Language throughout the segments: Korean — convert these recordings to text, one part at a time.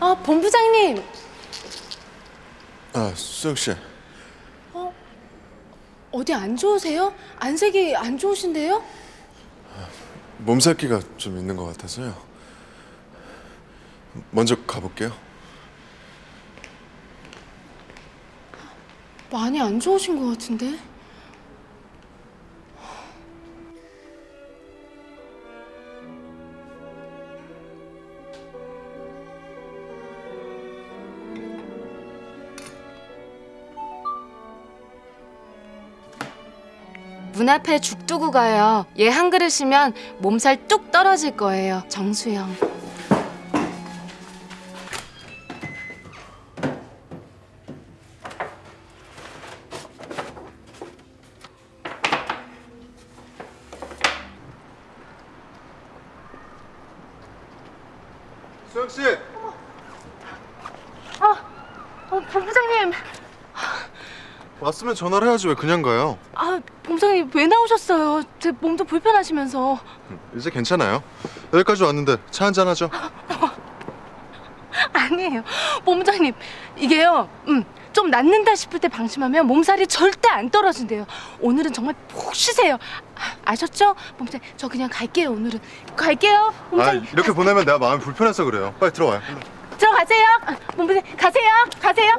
아, 본부장님. 아, 수혁 씨. 어디 안 좋으세요? 안색이 안 좋으신데요? 몸살기가 좀 있는 것 같아서요. 먼저 가볼게요. 많이 안 좋으신 것 같은데? 문 앞에 죽 두고 가요. 얘 한 그릇이면 몸살 뚝 떨어질 거예요. 정수영. 수혁 씨. 본부장님. 왔으면 전화를 해야지 왜 그냥 가요? 아, 본부장님 왜 나오셨어요? 제 몸도 불편하시면서. 이제 괜찮아요. 여기까지 왔는데 차 한잔 하죠. 아니에요, 본부장님. 이게요, 좀 낫는다 싶을 때 방심하면 몸살이 절대 안 떨어진대요. 오늘은 정말 푹 쉬세요. 아셨죠? 본부장님, 저 그냥 갈게요, 오늘은. 갈게요, 본부장님. 아, 이렇게 보내면 내가 마음이 불편해서 그래요. 빨리 들어와요. 들어가세요. 본부장님, 가세요. 가세요.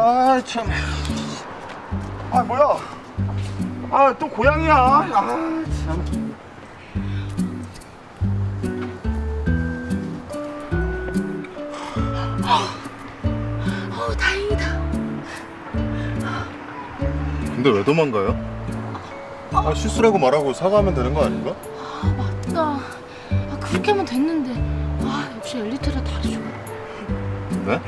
아, 참. 아, 뭐야? 아, 또 고양이야. 아, 참. 다행이다. 근데 왜 도망가요? 아, 실수라고 말하고 사과하면 되는 거 아닌가? 아, 맞다. 그렇게 하면 됐는데. 아, 역시 엘리트라 다르죠. 네?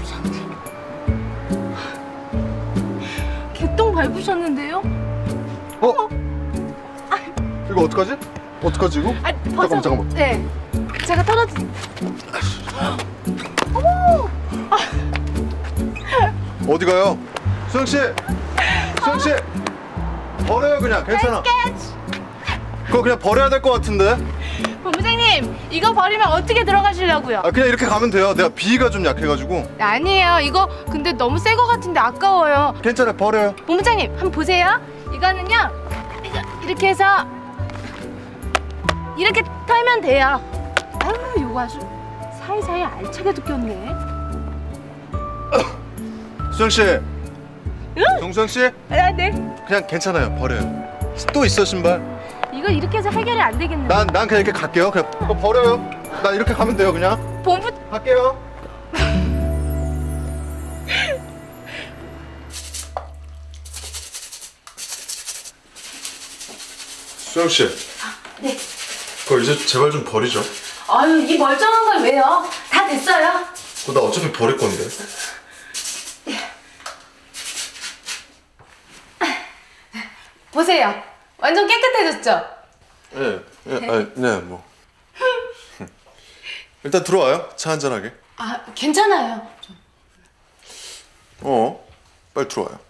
부장님. 개똥 밟으셨는데요? 이거 어떡하지? 어떡하지 이거? 잠깐만. 네. 제가 떨어진. 어머! 어디 가요? 수영 씨! 수영 씨! 버려요, 그냥. 괜찮아. 그거 그냥 버려야 될 것 같은데? 본부장님, 이거 버리면 어떻게 들어가시려고요? 아, 그냥 이렇게 가면 돼요. 내가 비위가 좀 약해가지고. 아니에요. 이거 근데 너무 새 거 같은데 아까워요. 괜찮아, 버려요. 본부장님, 한번 보세요. 이거는요, 이렇게 해서 이렇게 털면 돼요. 아유, 요거 아주 사이사이 알차게 뜯겼네. 수영 씨. 응? 정수영 씨. 아, 네. 그냥 괜찮아요. 버려요. 또 있어, 신발. 이거 이렇게 해서 해결이 안 되겠네. 난 그냥 이렇게 갈게요. 그냥 이거 버려요. 나 이렇게 가면 돼요, 그냥. 본부. 갈게요. 수영 씨. 아, 네. 그거 이제 제발 좀 버리죠. 아유, 이 멀쩡한 걸 왜요? 다 됐어요. 그거 나 어차피 버릴 건데. 보세요. 완전 깨끗해졌죠? 네, 뭐. 일단 들어와요. 차 한잔하게. 아, 괜찮아요. 좀. 빨리 들어와요.